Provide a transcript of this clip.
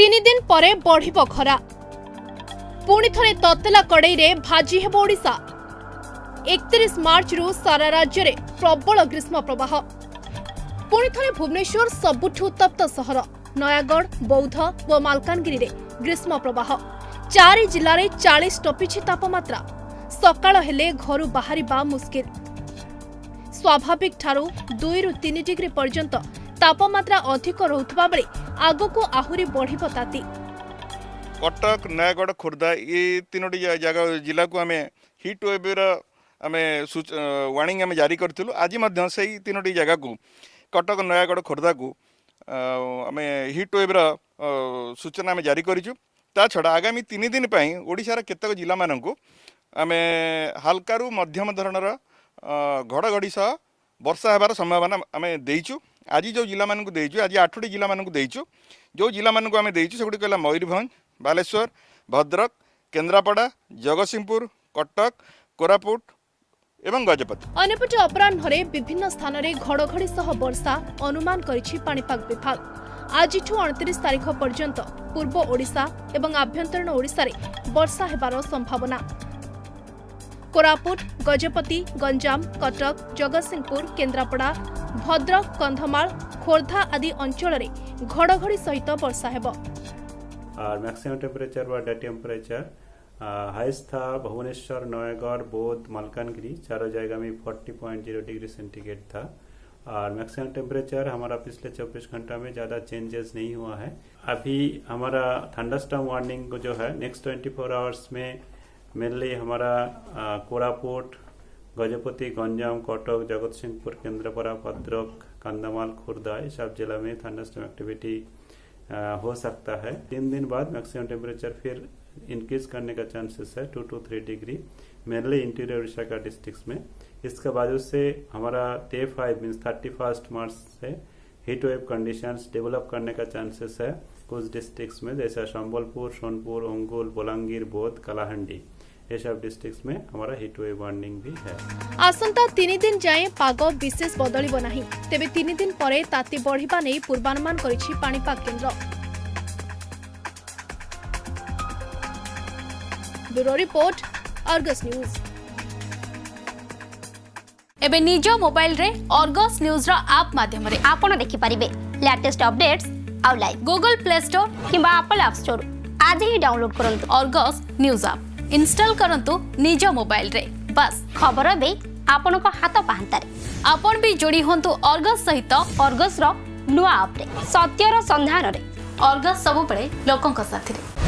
तीन दिन परे बढ़िबो खरा पुणी थरे ततला कड़ई रे भाजी हेबो ओडिशा। 31 मार्च रु सारा राज्य रे प्रबल ग्रीष्म प्रवाह। पुणी थरे भुवनेश्वर सबुठु उत्तप्त सहर, नयागढ़, बौद्ध व मालकानगिरी रे ग्रीष्म प्रवाह। 4 जिल्ला रे 40 टपिछि तापमात्रा। सकाळ हेले घरु बाहरिबा मुश्किल। स्वाभाविक ठारू 2 रु 3 डिग्री पर्यंत तापमात्रा अधिक रहुतबा बेले आगको आहुरी बढ़िबो ताती। कटक, नयागढ़, खुर्दा ये तीनोटी जगह जिला को आम हिट वेव्र आम वार्निंग आम जारी करूँ। आज से तीनोटी जगह को कटक, नयागढ़, खुर्दा को आम हिट वेव्र सूचना आम जारी करूँ। ता छड़ा आगामी 3 दिन पर ओडिशार केतक जिला मानक आम हालकारु मध्यम धरणर घड़घड़ी सह वर्षा होबार संभावना आम देचु। आज जो जिला मानक देचु, आज 8टी जिला मानक देचु। जो जिला मानक आम देचु सेगुडी कहला मयूरभंज, बालेश्वर, भद्रक, केन्द्रापड़ा, जगतसिंहपुर, कटक, कोरापुट एवं गजपति। अन्यपटे अपराह्न विभिन्न स्थान में घड़घड़ी सह वर्षा अनुमान करिछि पाणिपाग विभाग। आज 29 तारीख पर्यंत पूर्व ओडिशा एवं आभ्यंतरण ओडिशा रे वर्षा हेबार संभावना। कोरापुट, गजपति, गंजाम, कटक, जगतसिंहपुर, केन्द्रापड़ा, भद्रक, कंधमाल, खोर्धा आदि अंचल रे घड़घड़ी सहित वर्षा हेबो। और मैक्सिमम टेम्परेचर व डे टेम्परेचर हाइस्ट था भुवनेश्वर, नयागढ़, बौद्ध, मालकानगिरी, चारों जगह में 40.0 डिग्री सेंटीग्रेड था। और मैक्सिमम टेम्परेचर हमारा पिछले 24 घंटा में ज़्यादा चेंजेस नहीं हुआ है। अभी हमारा थंडरस्टॉर्म वार्निंग जो है नेक्स्ट 24 आवर्स में मेनली हमारा कोरापुट, गजपति, गंजाम, कटक, जगतसिंहपुर, केंद्रापड़ा, भद्रक, कंधमाल, खुर्दा ये सब जिला में थंडरस्टॉर्म एक्टिविटी हो सकता है। 3 दिन बाद मैक्सिमम टेम्परेचर फिर इंक्रीज करने का चांसेस है 2 to 3 degree, mainly interior Orissa का डिस्ट्रिक्ट्स में। इसके बाद उससे हमारा डे 5 मीन्स 31 मार्च से हीट वेव कंडीशंस डेवलप करने का चांसेस है कुछ डिस्ट्रिक्ट्स में, जैसा संबलपुर, सोनपुर, ओंगुल, बोलांगीर, बौद्ध, कालाहांडी ये सब डिस्ट्रिक्ट्स में हमारा हीट वेव वार्निंग भी है। आसंता 3 दिन जाए पाग विशेष बदलिबो नाही। तेबे 3 दिन परे ताती बढ़िबा नै पूर्वानुमान करिछि पाणिपाग केंद्र। Bureau report, Argus news. एबे निज मोबाइल रे अर्गस न्यूज रा ऐप माध्यम रे आपण देखि परिबे लेटेस्ट अपडेट्स आउ लाइव। गूगल प्ले स्टोर किबा एप्पल ऐप स्टोर आज ही डाउनलोड करंतु अर्गस न्यूज ऐप। इंस्टॉल करंतु निज मोबाइल रे। बस खबर बे आपण को हाथ पाहंता रे। आपण भी जोड़ी होंतु अर्गस सहित अर्गस रो नुवा ऐप रे। सत्यरा सन्धान रे अर्गस सब पळे लोकन का साथी रे।